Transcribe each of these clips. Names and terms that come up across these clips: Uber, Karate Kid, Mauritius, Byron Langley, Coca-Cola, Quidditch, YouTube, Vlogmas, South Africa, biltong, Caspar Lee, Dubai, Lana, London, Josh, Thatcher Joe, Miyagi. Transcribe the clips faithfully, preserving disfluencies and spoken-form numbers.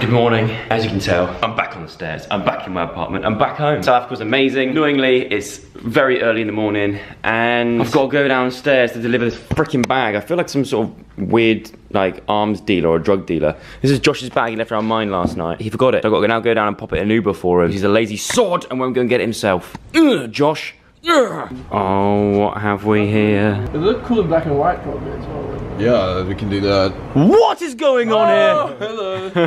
Good morning. As you can tell, I'm back on the stairs. I'm back in my apartment. I'm back home. South Africa was amazing. Annoyingly, it's very early in the morning and I've got to go downstairs to deliver this freaking bag. I feel like some sort of weird like arms dealer or a drug dealer. This is Josh's bag. He left it on mine last night. He forgot it. So I've got to now go down and pop it in an Uber for him. He's a lazy sod and won't go and get it himself. Ugh, Josh. Ugh. Oh, what have we here? It looked cool in black and white probably as well. Yeah, we can do that. What is going on oh, here?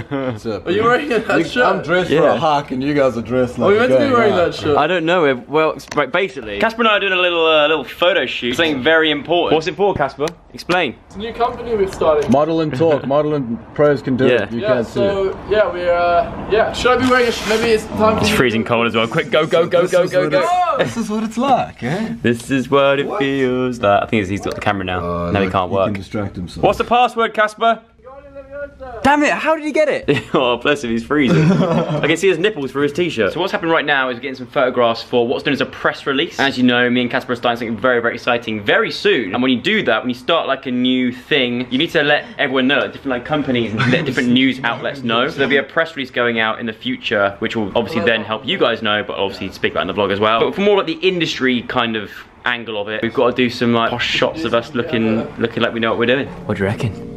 Hello. What's up? Are you wearing that you, shirt? I'm dressed yeah. for a hawk and you guys are dressed like. Are we meant to be wearing out. that shirt? I don't know. Well, basically, Caspar and I are doing a little uh, little photo shoot. Something very important. What's it for, Caspar? Explain. It's a new company we've started. Model and talk. Model and pros can do yeah. it. You yeah, can't so, see it. Yeah, we're. Uh, yeah. Should I be wearing a shirt? Maybe it's time. It's freezing cold as well. Quick, go, go, go, so go, go, go. go. This is what it's like, eh? This is what it what? feels like. I think he's got the camera now. Uh, now no, he can't he work. Can distract himself. What's the password, Caspar? Damn it, how did he get it? Oh, bless him, he's freezing. I can see his nipples through his t-shirt. So what's happening right now is we're getting some photographs for what's known as a press release. As you know, me and Caspar are starting something very, very exciting very soon. And when you do that, when you start like a new thing, you need to let everyone know, like, different like companies and different news outlets know. So there'll be a press release going out in the future, which will obviously then help you guys know, but obviously speak about in the vlog as well. But for more like the industry kind of angle of it, we've got to do some like posh shots of us looking, looking like we know what we're doing. What do you reckon?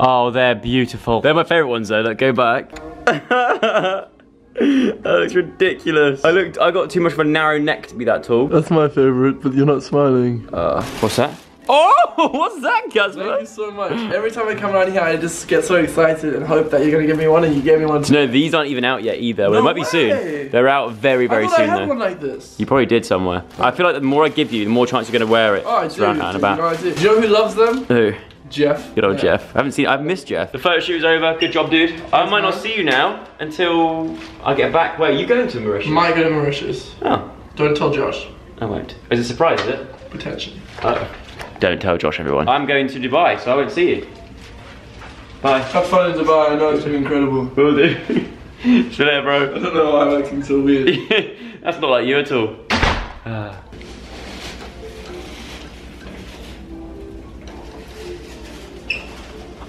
Oh, they're beautiful. They're my favourite ones though, look, go back. That looks ridiculous. I looked, I got too much of a narrow neck to be that tall. That's my favourite, but you're not smiling. Uh, what's that? Oh, what's that, Caspar? Thank you so much. Every time I come around here, I just get so excited and hope that you're going to give me one, and you gave me one too. No, these aren't even out yet either. Well, no they might way. be soon. They're out very, very I soon I had though. one like this. You probably did somewhere. I feel like the more I give you, the more chance you're going to wear it. Oh, I do. Around, do, about. No, I do. Do you know who loves them? Who? Jeff. Good old yeah. Jeff. I haven't seen, I've missed Jeff. The photo shoot was over. Good job, dude. I might not see you now until I get back. Where are you going to Mauritius? Might go to Mauritius. Oh. Don't tell Josh. I won't. Is it a surprise, is it? Potentially. Oh. Don't tell Josh, everyone. I'm going to Dubai, so I won't see you. Bye. Have fun in Dubai. I know it's been incredible. Will do. See you later, bro. I don't know why I'm acting so weird. That's not like you at all. Uh.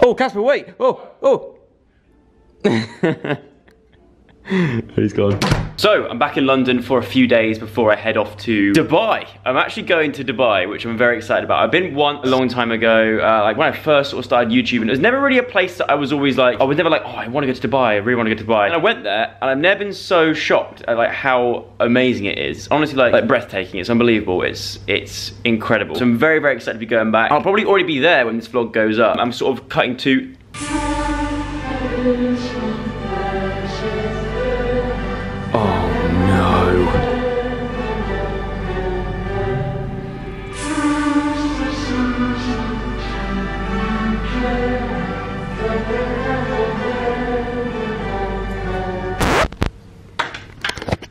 Oh, Caspar, wait! Oh, oh! He's gone. So, I'm back in London for a few days before I head off to Dubai. I'm actually going to Dubai, which I'm very excited about. I've been once a long time ago, uh, like when I first sort of started YouTube, and it was never really a place that I was always like, I was never like, oh, I want to go to Dubai, I really want to go to Dubai. And I went there, and I've never been so shocked at like how amazing it is. Honestly, like, like breathtaking, it's unbelievable, it's it's incredible. So I'm very, very excited to be going back. I'll probably already be there when this vlog goes up. I'm sort of cutting to...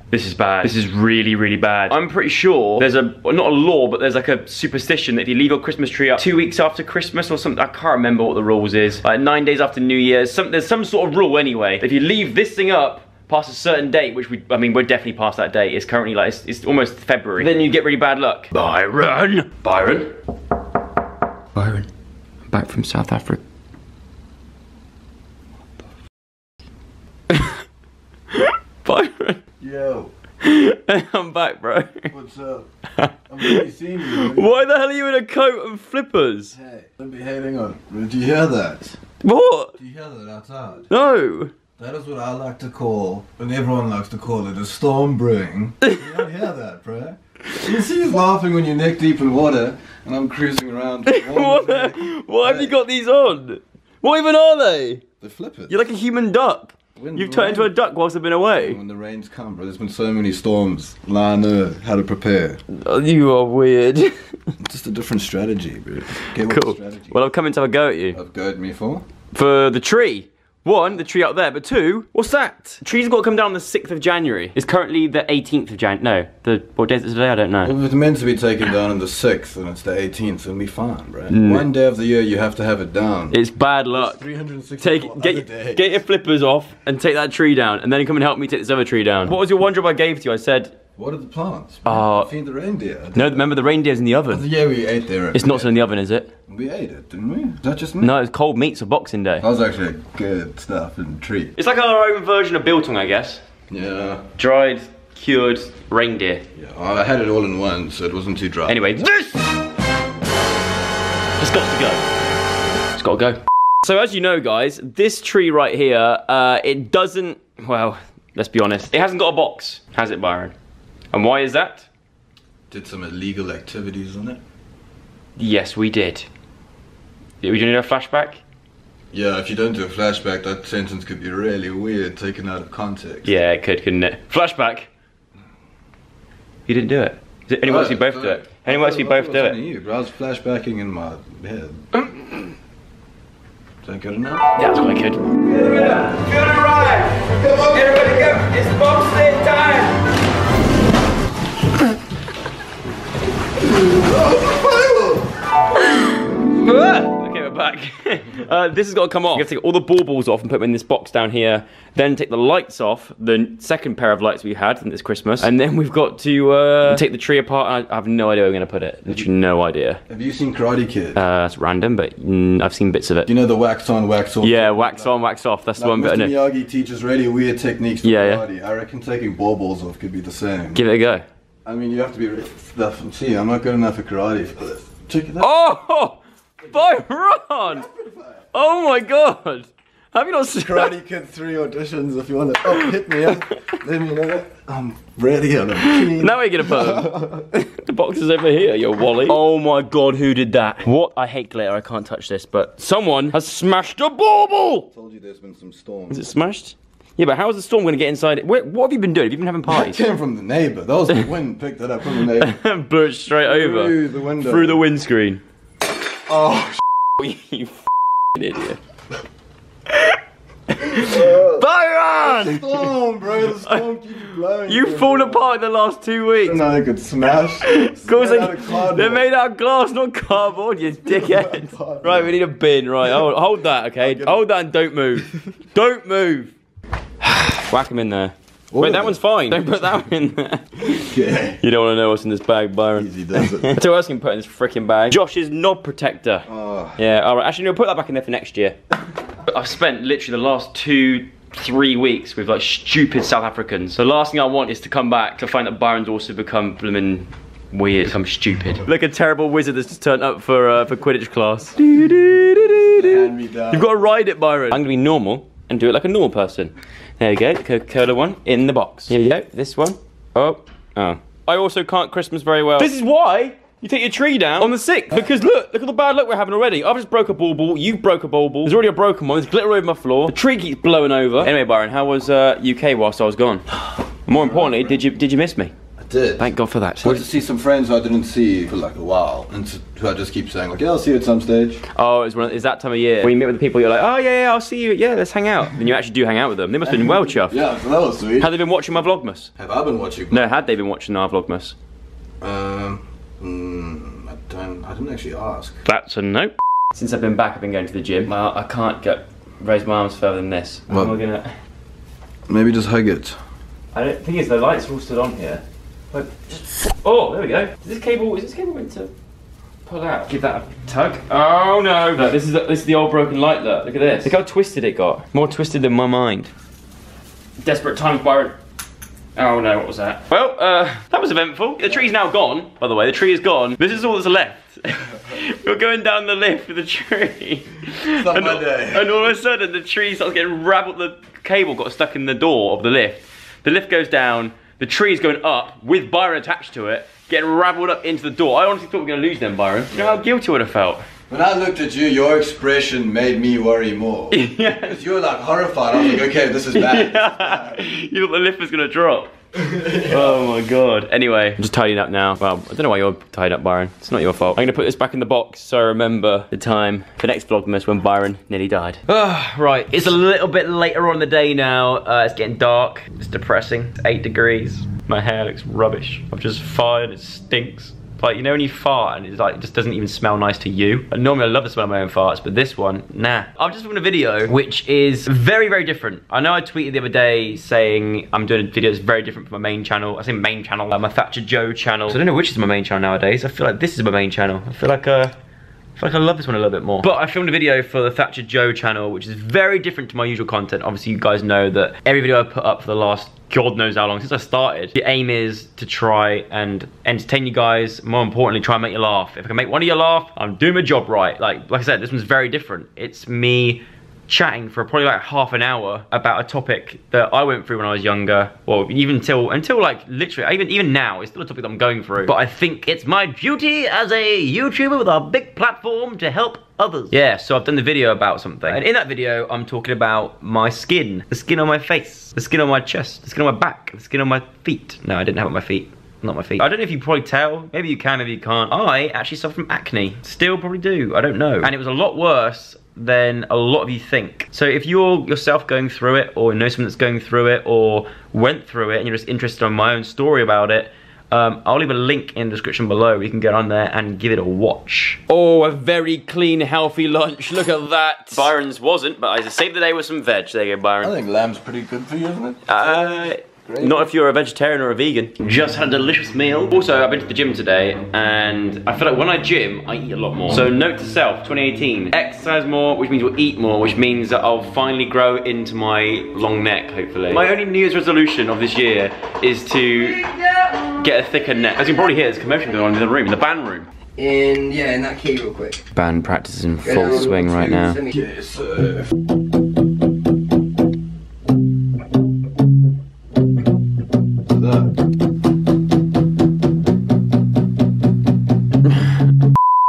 This is bad. This is really, really bad. I'm pretty sure there's a, well, not a law, but there's like a superstition that if you leave your Christmas tree up two weeks after Christmas or something, I can't remember what the rules is. Like nine days after New Year's, some, there's some sort of rule anyway. If you leave this thing up past a certain date, which we, I mean, we're definitely past that date. It's currently like, it's, it's almost February. Then you get really bad luck. Byron! Byron? Byron, I'm back from South Africa. Byron. Yo. I'm back, bro. What's up? I'm really seeing you. Bro. Why the hell are you in a coat and flippers? Hey, don't be hating on. Do you hear that? What? Do you hear that outside? No. That is what I like to call, and everyone likes to call it, a storm brewing. You don't hear that, bro. You see he's laughing when you're neck deep in water, and I'm cruising around. What the, why hey. have you got these on? What even are they? They're flippers. You're like a human duck. When You've turned rain, into a duck whilst I've been away. When the rains come, bro, there's been so many storms. Lana, how to prepare. You are weird. Just a different strategy, bro. Get cool. Strategy. Well, I'm coming to have a go at you. Have a go at me for? For the tree. One, the tree up there, but two, what's that? The tree's got to come down on the sixth of January. It's currently the eighteenth of January. No, the, what day is it today? I don't know. Well, if it's meant to be taken down on the sixth and it's the eighteenth, it'll be fine, bro. Mm. One day of the year you have to have it down. It's bad luck. It's three hundred sixty-four take, get, days. Get your flippers off and take that tree down, and then come and help me take this other tree down. What was your one job I gave to you? I said, What are the plants? Uh, feed the reindeer. No, remember the reindeer's in the oven. Oh, yeah, we ate there. It's not so in the oven, is it? We ate it, didn't we? Is that just me? No, it's cold meats for Boxing Day. That was actually good stuff and treat. It's like our own version of biltong, I guess. Yeah. Dried, cured reindeer. Yeah, I had it all in one, so it wasn't too dry. Anyway, this has got to go. It's got to go. So as you know, guys, this tree right here, uh, it doesn't. Well, let's be honest. It hasn't got a box, has it, Byron? And why is that? Did some illegal activities on it? Yes, we did. Are we doing a flashback? Yeah, if you don't do a flashback, that sentence could be really weird, taken out of context. Yeah, it could, couldn't it? Flashback! You didn't do it. Anyone else, you both do it. Anyone else, you both do it. You, I was flashbacking in my head. Is that good enough? Yeah, that's quite good. Yeah. Good arrive! Come on, everybody go! It's Boxing time! Okay, we're back. uh, this has got to come off. You have to take all the baubles off and put them in this box down here. Then take the lights off, the second pair of lights we had this Christmas. And then we've got to uh, take the tree apart. I have no idea where we're going to put it. Literally no idea. Have you seen Karate Kid? Uh, it's random, but mm, I've seen bits of it. You know the wax on, wax off? Yeah, wax on, wax off. That's the one bit. Miyagi teaches really weird techniques for karate. I reckon taking baubles off could be the same. Give it a go. I mean, you have to be really stuff. See, I'm not good enough for karate for this. Check it out. Oh! Byron! Oh my god! Have you not seen Karate Kid three auditions if you want to oh, hit me up? Let me know. I'm ready and I'm keen. Now we're going to put them. The box is over here, your Wally. Oh my god, who did that? What? I hate glitter, I can't touch this, but someone has smashed a bauble! I told you there's been some storm. Is it smashed? Yeah, but how is the storm going to get inside it? What have you been doing? Have you been having parties? It came from the neighbour. That was the wind. Picked that up from the neighbour. And blew it straight over. Through the window. Through the windscreen. Oh, you f***ing idiot. Byron! The storm, bro. The storm keeps blowing. You've fallen apart in the last two weeks. No, they could smash. Of course they could. They're made out of glass, not cardboard, you dickhead. Right, we need a bin. Right, hold, hold that, okay? Hold that and don't move. Don't move. Whack him in there. What Wait, that they? one's fine. Don't put that one in there. Yeah. You don't want to know what's in this bag, Byron. Easy does it. That's what else can put in this freaking bag. Josh's knob protector. Oh. Yeah, alright. Actually, no, put that back in there for next year. I've spent literally the last two, three weeks with like stupid South Africans. The last thing I want is to come back to find that Byron's also become blooming weird, become stupid. Like a terrible wizard that's just turned up for, uh, for Quidditch class. Do, do, do, do, do. Hand me down. You've got to ride it, Byron. I'm going to be normal and do it like a normal person. There you go, the Coca-Cola one in the box. Here you go, this one. Oh, oh. I also can't Christmas very well. This is why you take your tree down on the sixth. Because look, look at the bad luck we're having already. I've just broke a bauble, you broke a bauble. There's already a broken one, there's glitter over my floor. The tree keeps blowing over. Anyway, Byron, how was uh, U K whilst I was gone? More importantly, did you did you miss me? I did. Thank God for that. I went to see some friends I didn't see for like a while. And who I just keep saying like, yeah, I'll see you at some stage. Oh, it's, one, it's that time of year. When you meet with the people, you're like, oh yeah, yeah, I'll see you. Yeah, let's hang out. And you actually do hang out with them. They must have been well chuffed. Yeah, so that was sweet. Had they been watching my Vlogmas? Have I been watching? No, had they been watching our Vlogmas? Um, mm, I don't, I didn't actually ask. That's a nope. Since I've been back, I've been going to the gym. My, I can't go, raise my arms further than this. Well, I'm not gonna... Maybe just hug it. I don't, the thing is, the lights are all still on here. Like, just, oh, there we go. Is this cable, is this cable meant to pull out? Give that a tug. Oh no. Look, this is the, this is the old broken light, look. Look at this. Look how twisted it got. More twisted than my mind. Desperate times, Byron. Oh no, what was that? Well, uh, that was eventful. The tree's now gone, by the way. The tree is gone. This is all that's left. We're going down the lift with the tree. It's not and, my day. And all of a sudden, the tree starts getting raveled. The cable got stuck in the door of the lift. The lift goes down. The tree's going up with Byron attached to it, getting raveled up into the door. I honestly thought we were going to lose them, Byron. You know how guilty I would have felt. When I looked at you, your expression made me worry more. Yeah. Because you were like horrified. I was like, okay, this is bad. Yeah. This is bad. You thought the lift was going to drop. Yeah. Oh my god. Anyway, I'm just tidying up now. Well, I don't know why you're tied up, Byron. It's not your fault. I'm going to put this back in the box so I remember the time for next Vlogmas when Byron nearly died. Oh, right, it's a little bit later on in the day now. Uh, it's getting dark. It's depressing. It's eight degrees. My hair looks rubbish. I've just fired. It stinks. Like, you know when you fart and it's like, it just doesn't even smell nice to you? And normally I love the smell of my own farts, but this one, nah. I've just filmed a video which is very, very different. I know I tweeted the other day saying I'm doing a video that's very different from my main channel. I say main channel, like my Thatcher Joe channel. So I don't know which is my main channel nowadays. I feel like this is my main channel. I feel like, uh... I feel like I love this one a little bit more. But I filmed a video for the Thatcher Joe channel, which is very different to my usual content. Obviously, you guys know that every video I put up for the last God knows how long since I started, the aim is to try and entertain you guys. More importantly, try and make you laugh. If I can make one of you laugh, I'm doing my job right. Like, like I said, this one's very different. It's me chatting for probably like half an hour about a topic that I went through when I was younger, or even till until like literally even even now it's still a topic that I'm going through. But I think it's my duty as a YouTuber with a big platform to help others. Yeah, so I've done the video about something, and in that video I'm talking about my skin, the skin on my face, the skin on my chest, the skin on my back, the skin on my feet. No, I didn't have it on my feet. Not my feet. I don't know if you probably tell. Maybe you can, maybe you can't. I actually suffer from acne. Still probably do. I don't know. And it was a lot worse than a lot of you think. So if you're yourself going through it, or know someone that's going through it, or went through it, and you're just interested in my own story about it, um, I'll leave a link in the description below. You can get on there and give it a watch. Oh, a very clean, healthy lunch. Look at that. Byron's wasn't, but I saved the day with some veg. There you go, Byron. I think lamb's pretty good for you, isn't it? Uh... Great. Not if you're a vegetarian or a vegan. Just had a delicious meal. Also, I've been to the gym today, and I feel like when I gym, I eat a lot more. So note to self, twenty eighteen, exercise more, which means you'll eat more, which means that I'll finally grow into my long neck, hopefully. My only New Year's resolution of this year is to get a thicker neck. As you can probably hear, there's commotion going on in the room, in the band room. In, yeah, in that key real quick. Band practice is in full swing right now. Yes, sir.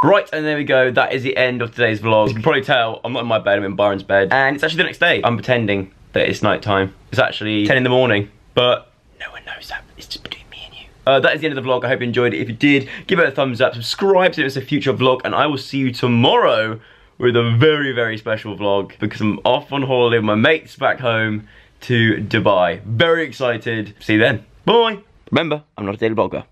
Right, and there we go, that is the end of today's vlog. As you can probably tell, I'm not in my bed, I'm in Byron's bed. And it's actually the next day. I'm pretending that it's night time. It's actually ten in the morning, but no one knows that. It's just between me and you. Uh, that is the end of the vlog. I hope you enjoyed it. If you did, give it a thumbs up, subscribe so it's a future vlog, and I will see you tomorrow with a very, very special vlog, because I'm off on holiday with my mates back home to Dubai. Very excited. See you then. Bye. Remember, I'm not a daily blogger.